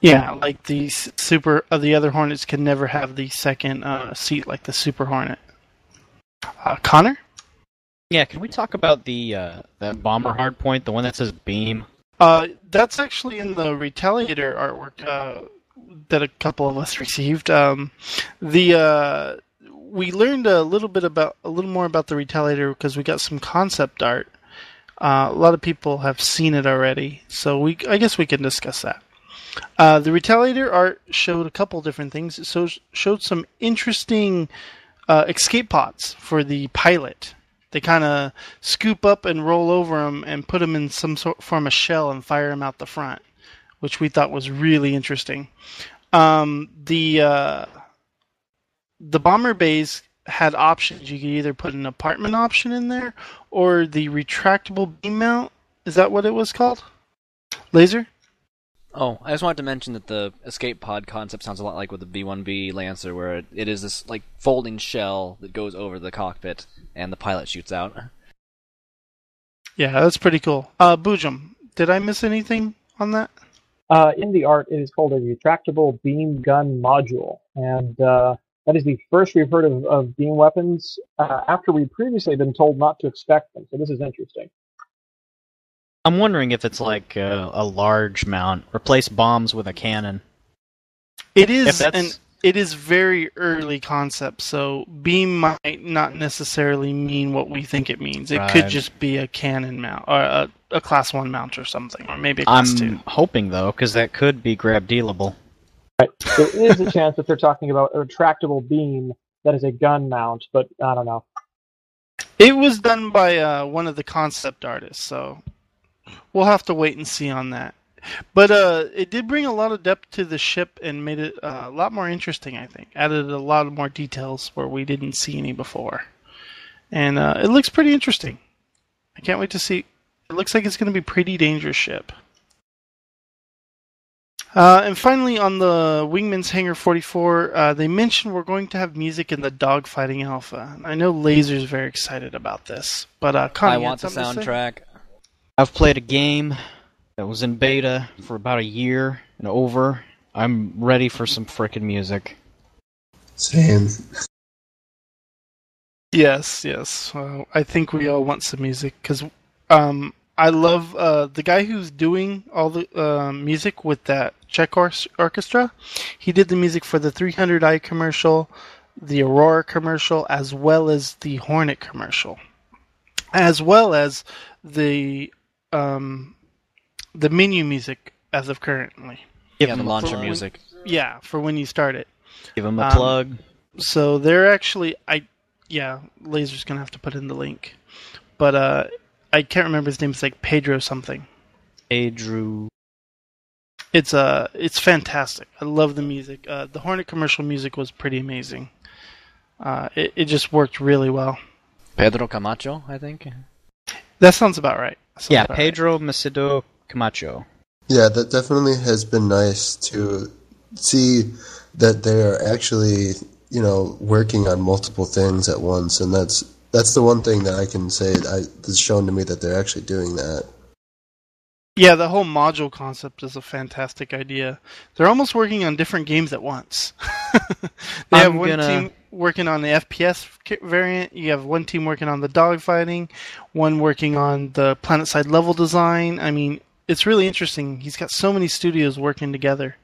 Yeah, like the super uh, the other Hornets can never have the second uh, seat like the Super Hornet. Uh, Connor? Yeah, can we talk about the uh, that bomber hardpoint, the one that says beam? Uh, that's actually in the Retaliator artwork uh, that a couple of us received. Um, the uh, we learned a little bit about a little more about the Retaliator because we got some concept art. Uh, a lot of people have seen it already, so we I guess we can discuss that. Uh, the Retaliator art showed a couple different things. It so, showed some interesting uh, escape pods for the pilot. They kind of scoop up and roll over them and put them in some sort form of shell and fire them out the front, which we thought was really interesting. Um, the uh, the bomber bays had options. You could either put an apartment option in there or the retractable beam mount. Is that what it was called? Laser? Oh, I just wanted to mention that the escape pod concept sounds a lot like with the B one B Lancer, where it, it is this like folding shell that goes over the cockpit, and the pilot shoots out. Yeah, that's pretty cool. Uh, Boojum, did I miss anything on that? Uh, in the art, it is called a retractable beam gun module, and uh, that is the first we've heard of, of beam weapons uh, after we'd previously been told not to expect them, so this is interesting. I'm wondering if it's like a, a large mount. Replace bombs with a cannon. It is, and it is very early concept, so beam might not necessarily mean what we think it means. It right. could just be a cannon mount, or a, a class one mount or something, or maybe a class I'm two. I'm hoping, though, because that could be grab-dealable. Right. There is a chance that they're talking about a retractable beam that is a gun mount, but I don't know. It was done by uh, one of the concept artists, so we'll have to wait and see on that. But uh, it did bring a lot of depth to the ship and made it uh, a lot more interesting, I think. Added a lot more details where we didn't see any before. And uh, it looks pretty interesting. I can't wait to see. It looks like it's going to be a pretty dangerous ship. Uh, and finally, on the Wingman's Hangar forty-four, uh, they mentioned we're going to have music in the Dogfighting Alpha. I know Laser's very excited about this. But uh, Connie, I want the soundtrack. I've played a game that was in beta for about a year and over. I'm ready for some frickin' music. Same. Yes, yes. Well, I think we all want some music, because um, I love uh, the guy who's doing all the uh, music with that Czech or- orchestra. He did the music for the three hundred i commercial, the Aurora commercial, as well as the Hornet commercial, as well as the um, the menu music as of currently. Give yeah, them the launcher plug. Music. Yeah, for when you start it. Give them a um, plug. So they're actually... I. Yeah, Laser's going to have to put in the link. But uh, I can't remember his name. It's like Pedro something. Pedro. It's uh, it's fantastic. I love the music. Uh, the Hornet commercial music was pretty amazing. Uh, it, it just worked really well. Pedro Camacho, I think. That sounds about right. Sounds yeah, about Pedro right. Macedo Camacho. Yeah, that definitely has been nice to see that they are actually... you know, working on multiple things at once, and that's that's the one thing that I can say that's shown to me that they're actually doing that. Yeah, the whole module concept is a fantastic idea. They're almost working on different games at once. They I'm have one gonna... team working on the F P S variant, you have one team working on the dogfighting, one working on the planet-side level design. I mean, it's really interesting. He's got so many studios working together.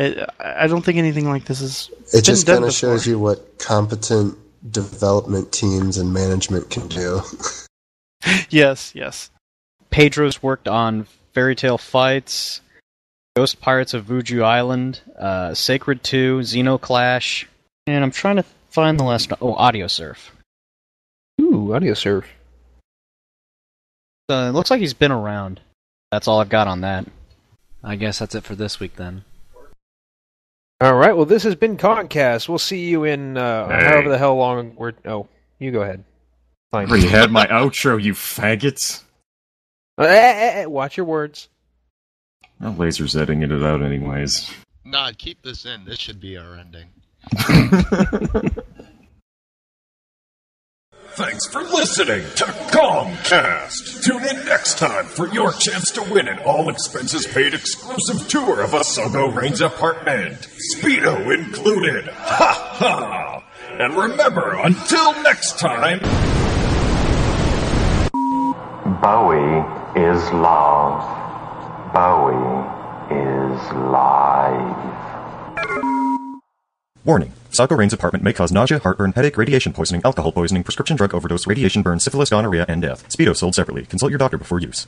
I don't think anything like this is. It just kind of shows you what competent development teams and management can do. Yes, yes. Pedro's worked on Fairy Tale Fights, Ghost Pirates of Vuju Island, uh, Sacred two, Xenoclash, and I'm trying to find the last one. Oh, Audio Surf. Ooh, Audio Surf. Uh, it looks like he's been around. That's all I've got on that. I guess that's it for this week then. All right, well, this has been Concast. We'll see you in uh, hey. however the hell long we're... Oh, you go ahead. Fine. I already had my outro, you faggots. Uh, eh, eh, watch your words. Well, Laser's editing it out anyways. Nah, keep this in. This should be our ending. Thanks for listening to Concast. Tune in next time for your chance to win an all-expenses-paid exclusive tour of a Sogo Range apartment. Speedo included. Ha ha! And remember, until next time... Bowie is love. Bowie is live. Warning. Soko Rain's apartment may cause nausea, heartburn, headache, radiation poisoning, alcohol poisoning, prescription drug overdose, radiation burn, syphilis, gonorrhea, and death. Speedo sold separately. Consult your doctor before use.